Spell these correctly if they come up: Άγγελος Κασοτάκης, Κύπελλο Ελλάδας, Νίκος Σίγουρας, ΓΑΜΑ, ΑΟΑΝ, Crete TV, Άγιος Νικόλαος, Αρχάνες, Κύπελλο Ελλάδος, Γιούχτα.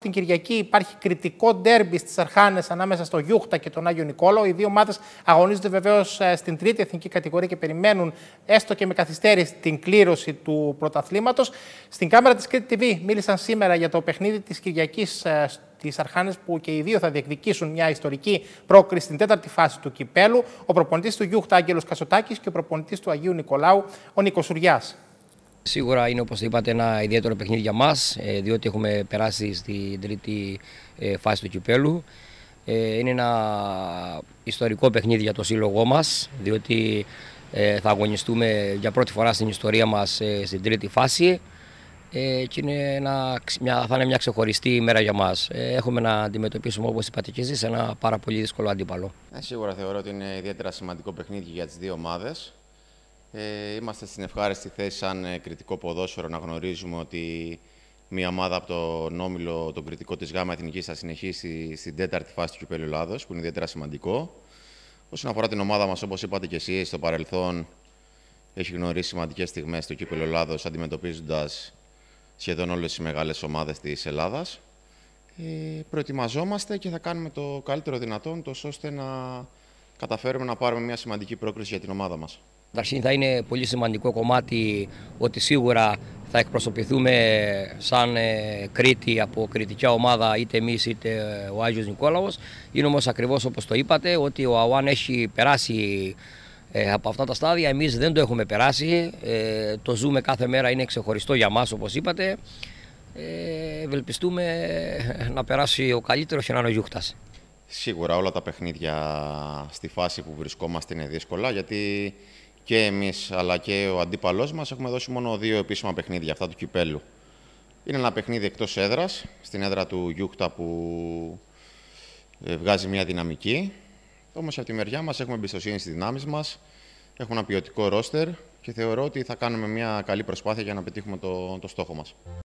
Την Κυριακή υπάρχει κριτικό ντέρμπι στις Αρχάνες ανάμεσα στο Γιούχτα και τον Άγιο Νικόλαο. Οι δύο ομάδες αγωνίζονται βεβαίως στην τρίτη εθνική κατηγορία και περιμένουν έστω και με καθυστέρηση την κλήρωση του πρωταθλήματος. Στην κάμερα της Crete TV μίλησαν σήμερα για το παιχνίδι της Κυριακής στις Αρχάνες, που και οι δύο θα διεκδικήσουν μια ιστορική πρόκριση στην τέταρτη φάση του κυπέλου. Ο προπονητής του Γιούχτα, Άγγελος Κασοτάκης, και ο προπονητής του Αγίου Νικολάου, ο Νίκος Σίγουρας. Σίγουρα είναι, όπως είπατε, ένα ιδιαίτερο παιχνίδι για μας, διότι έχουμε περάσει στην τρίτη φάση του κυπέλου. Είναι ένα ιστορικό παιχνίδι για το σύλλογό μας, διότι θα αγωνιστούμε για πρώτη φορά στην ιστορία μας στην τρίτη φάση και είναι θα είναι μια ξεχωριστή ημέρα για μας. Έχουμε να αντιμετωπίσουμε, όπως είπατε και εσείς, ένα πάρα πολύ δύσκολο αντίπαλο. Σίγουρα θεωρώ ότι είναι ιδιαίτερα σημαντικό παιχνίδι για τις δύο ομάδες. Είμαστε στην ευχάριστη θέση, σαν κριτικό ποδόσφαιρο, να γνωρίζουμε ότι μια ομάδα από τον όμιλο, τον κριτικό της ΓΑΜΑ Εθνικής, θα συνεχίσει στην τέταρτη φάση του Κυπέλλου Ελλάδος, που είναι ιδιαίτερα σημαντικό. Όσον αφορά την ομάδα μας, όπως είπατε και εσείς, στο παρελθόν έχει γνωρίσει σημαντικές στιγμές στο Κύπελλο Ελλάδος, αντιμετωπίζοντας σχεδόν όλες τις μεγάλες ομάδες της Ελλάδας. Προετοιμαζόμαστε και θα κάνουμε το καλύτερο δυνατόν, ώστε να καταφέρουμε να πάρουμε μια σημαντική πρόκριση για την ομάδα μας. Θα είναι πολύ σημαντικό κομμάτι ότι σίγουρα θα εκπροσωπηθούμε σαν Κρήτη από κρητική ομάδα, είτε εμείς είτε ο Άγιος Νικόλαος. Είναι όμως ακριβώς όπως το είπατε, ότι ο ΑΟΑΝ έχει περάσει από αυτά τα στάδια, εμείς δεν το έχουμε περάσει. Το ζούμε κάθε μέρα, είναι ξεχωριστό για μας, όπως είπατε. Ευελπιστούμε να περάσει ο καλύτερος και να είναι ο Γιούχτας. Σίγουρα όλα τα παιχνίδια στη φάση που βρισκόμαστε είναι δύσκολα, γιατί και εμείς αλλά και ο αντίπαλός μας έχουμε δώσει μόνο δύο επίσημα παιχνίδια, αυτά του κυπέλου. Είναι ένα παιχνίδι εκτός έδρας, στην έδρα του Γιούχτα, που βγάζει μια δυναμική. Όμως από τη μεριά μας έχουμε εμπιστοσύνη στις δυνάμεις μας, έχουμε ένα ποιοτικό ρόστερ και θεωρώ ότι θα κάνουμε μια καλή προσπάθεια για να πετύχουμε το στόχο μας.